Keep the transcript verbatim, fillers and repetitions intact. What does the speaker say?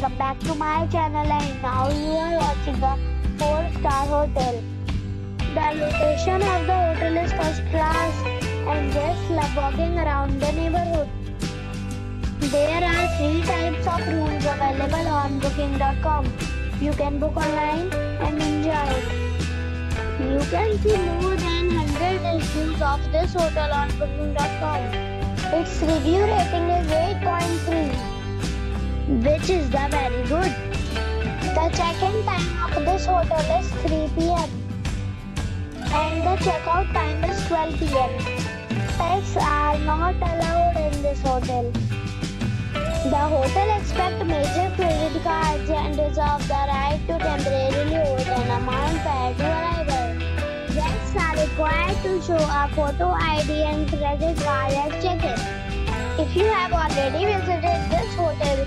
welcome back to my channel, and now you are watching a four star hotel. The location of the hotel is first class and guests love walking around the neighborhood. There are three types of rooms available on booking dot com. You can book online and enjoy it. You can see more than one hundred reviews of this hotel on booking dot com. Its review rating is eight point three, which is the very good. The check-in time of this hotel is three p m and the checkout time is twelve p m Pets are not allowed in this hotel. The hotel accepts major credit cards and reserves the right to temporarily hold an amount prior to arrival. Guests are required to show a photo I D and credit card at check-in. If you have already visited this hotel,